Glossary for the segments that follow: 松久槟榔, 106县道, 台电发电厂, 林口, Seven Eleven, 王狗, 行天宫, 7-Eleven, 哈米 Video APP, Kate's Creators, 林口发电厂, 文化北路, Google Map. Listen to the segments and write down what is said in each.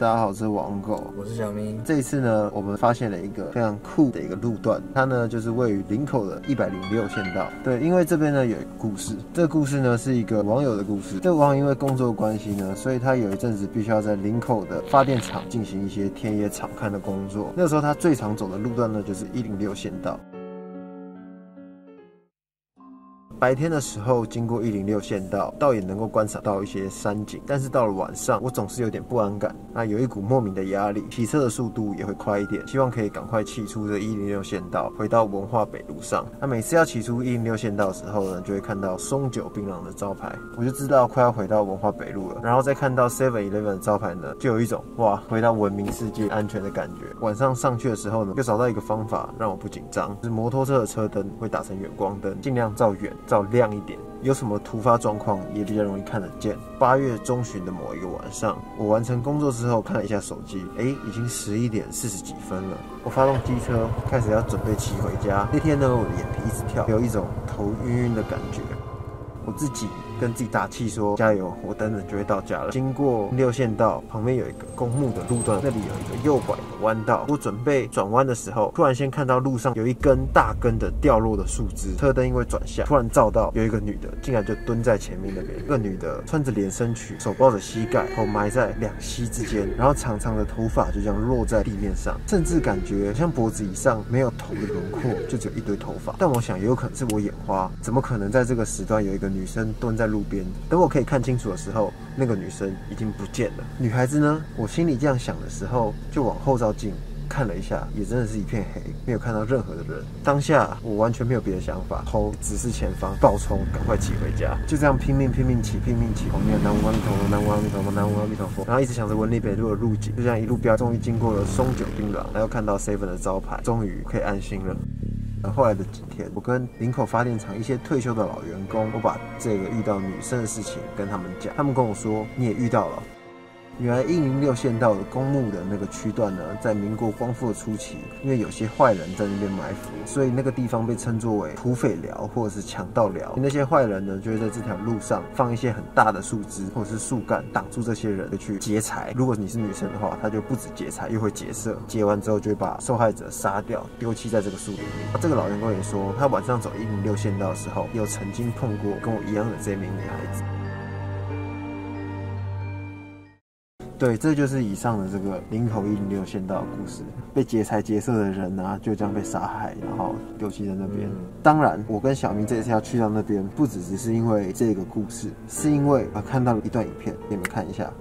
大家好，我是网狗，我是小咪。这一次呢，我们发现了一个非常酷的一个路段，它呢就是位于林口的106县道。对，因为这边呢有一个故事，这个故事呢是一个网友的故事。这个网友因为工作关系呢，所以他有一阵子必须要在林口的发电厂进行一些田野场勘的工作。那时候他最常走的路段呢就是106县道。白天的时候经过106县道，倒也能够观赏到一些山景，但是到了晚上，我总是有点不安感，那有一股莫名的压力，骑车的速度也会快一点，希望可以赶快骑出这106县道，回到文化北路上。那每次要骑出106县道的时候呢，就会看到松久槟榔的招牌，我就知道快要回到文化北路了。然后再看到 7-Eleven 的招牌呢，就有一种哇，回到文明世界安全的感觉。晚上上去的时候呢，又找到一个方法让我不紧张，就是摩托车的车灯会打成远光灯，尽量照远。照亮一点，有什么突发状况也比较容易看得见。8月中旬的某一个晚上，我完成工作之后看了一下手机，已经11点40几分了。我发动机车，开始要准备骑回家。那天呢，我的眼皮一直跳，有一种头晕晕的感觉。我自己跟自己打气说加油，我等等就会到家了。经过6线道旁边有一个公墓的路段，那里有一个右拐的弯道。我准备转弯的时候，突然先看到路上有一根大根的掉落的树枝，车灯因为转向，突然照到有一个女的竟然就蹲在前面那边。那个女的穿着连身裙，手抱着膝盖，头埋在两膝之间，然后长长的头发就这样落在地面上，甚至感觉像脖子以上没有头的轮廓，就只有一堆头发。但我想也有可能是我眼花，怎么可能在这个时段有一个女生蹲在路边？等我可以看清楚的时候，那个女生已经不见了。女孩子呢，我心里这样想的时候，就往后照镜看了一下，也真的是一片黑，没有看到任何的人。当下我完全没有别的想法，头直视前方，暴冲，赶快骑回家。就这样拼命骑，后面南无阿弥陀佛，南无阿弥陀佛，然后一直想着文理北路的路径，就这样一路飙，终于经过了松久槟榔，然后看到 7-Eleven 的招牌，终于可以安心了。后来的几天，我跟林口发电厂一些退休的老员工，我把这个遇到女生的事情跟他们讲，他们跟我说你也遇到了。原来106县道的公墓的那个区段呢，在民国光复初期，因为有些坏人在那边埋伏，所以那个地方被称作为土匪寮或者是强盗寮。那些坏人呢，就会在这条路上放一些很大的树枝或者是树干，挡住这些人去劫财。如果你是女生的话，她就不止劫财，又会劫色，劫完之后就会把受害者杀掉，丢弃在这个树林里。这个老员工也说，他晚上走106县道的时候，有曾经碰过跟我一样的这名女孩子。对，这就是以上的这个林口106县道的故事。被劫财劫色的人啊，就这样被杀害，然后丢弃在那边。当然，我跟小咪这次要去到那边，不只是因为这个故事，是因为我看到了一段影片，给你们看一下。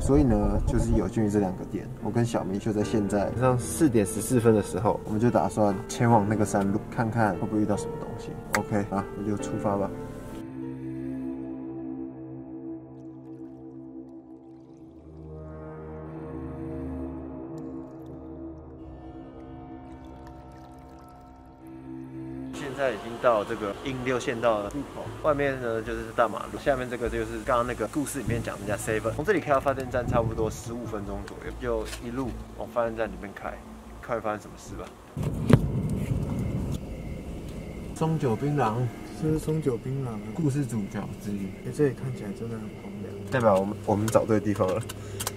所以呢，就是有鉴于这两个点，我跟小咪就在现在晚上4点14分的时候，我们就打算前往那个山路，看看会不会遇到什么东西。OK， 好，那就出发吧。现在已经到这个106县道的路口，外面呢就是大马路，下面这个就是刚刚那个故事里面讲的那家 Seven。从这里开到发电站差不多15分钟左右，就一路往发电站里面开，看会发生什么事吧。松久槟榔，这是松久槟榔故事主角之一。这里看起来真的很荒凉，代表我们找对地方了。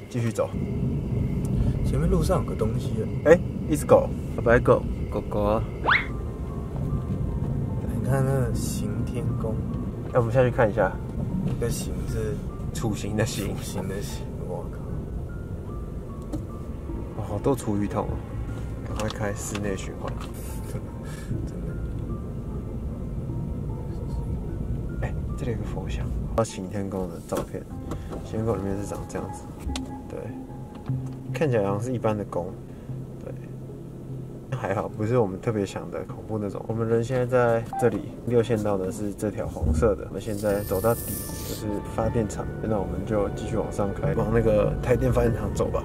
继续走，前面路上有个东西，一只狗，白狗，狗狗啊。看那个行天宫，我们下去看一下。那个行是处刑的刑，我靠！哇，好多厨余桶哦！赶快开室内循环。真的。这里有个佛像，行天宫的照片。行天宫里面是长这样子，对。看起来好像是一般的弓，对，还好不是我们特别想的恐怖那种。我们人现在在这里，6线道呢是这条红色的，我们现在走到底就是发电厂，那我们就继续往上开，往那个台电发电厂走吧。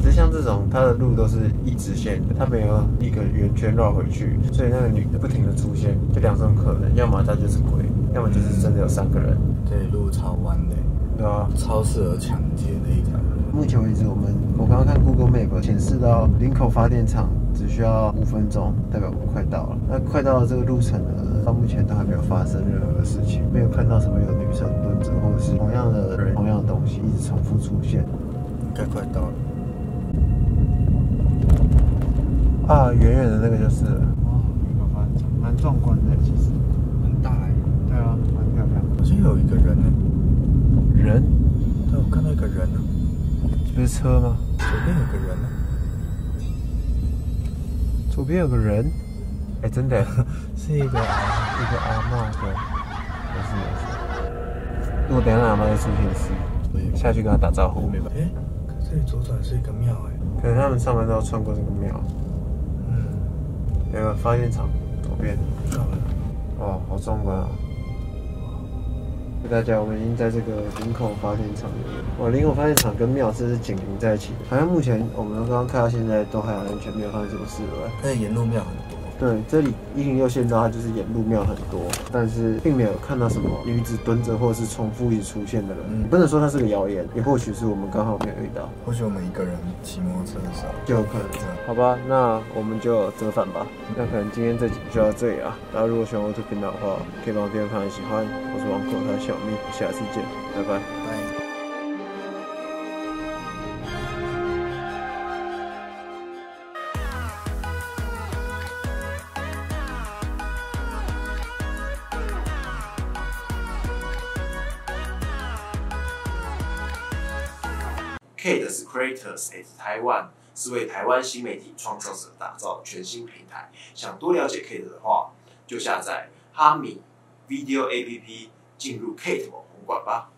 只是像这种，它的路都是一直线的，它没有一个圆圈绕回去，所以那个女的不停的出现，就2种可能，要么她就是鬼，要么就是真的有3个人。这路超弯的，对啊，超适合抢劫的一条路。目前为止，我刚刚看 Google Map 显示到林口发电厂只需要5分钟，代表我们快到了。那快到了这个路程呢，到目前都还没有发生任何的事情，没有看到什么有女生蹲着，或者是同样的人、同样的东西一直重复出现。应该快到了。 啊，远远的那个就是了。哇，林口发电厂蛮壮观的，其实很大哎。对啊，蛮漂亮。好像有一个人呢。人？对，我看到一个人啊。这不是车吗？左边有个人呢。左边有个人？哎，真的，是一个阿嬷的。没事没事。如果等一下阿嬷在出现时，下去跟她打招呼。哎，可是左转是一个庙哎。可能他们上班都要穿过这个庙。 有个发电厂，左边。哇，好壮观啊！大家，我们已经在这个林口发电厂里面。哇，林口发电厂跟庙这是紧邻在一起。好像目前我们刚刚看到现在都还完全没有发生什么事了。但是沿路庙很多。对，这里106线道它就是沿路庙很多，但是并没有看到什么女子蹲着或者是重复一直出现的人。不能说它是个谣言，也或许是我们刚好没有遇到。或许我们一个人骑摩托车的时候就有可能。好吧，那我们就折返吧。那可能今天这集就到这里啦。大家如果喜欢我这频道的话，可以帮我订阅、分享、喜欢。我是王狗，他是小咪，下次见，拜拜。拜。Kate's Creators at Taiwan 是为台湾新媒体创造者打造全新平台。想多了解 Kate 的话，就下载哈米 Video APP， 进入 Kate 网红馆吧。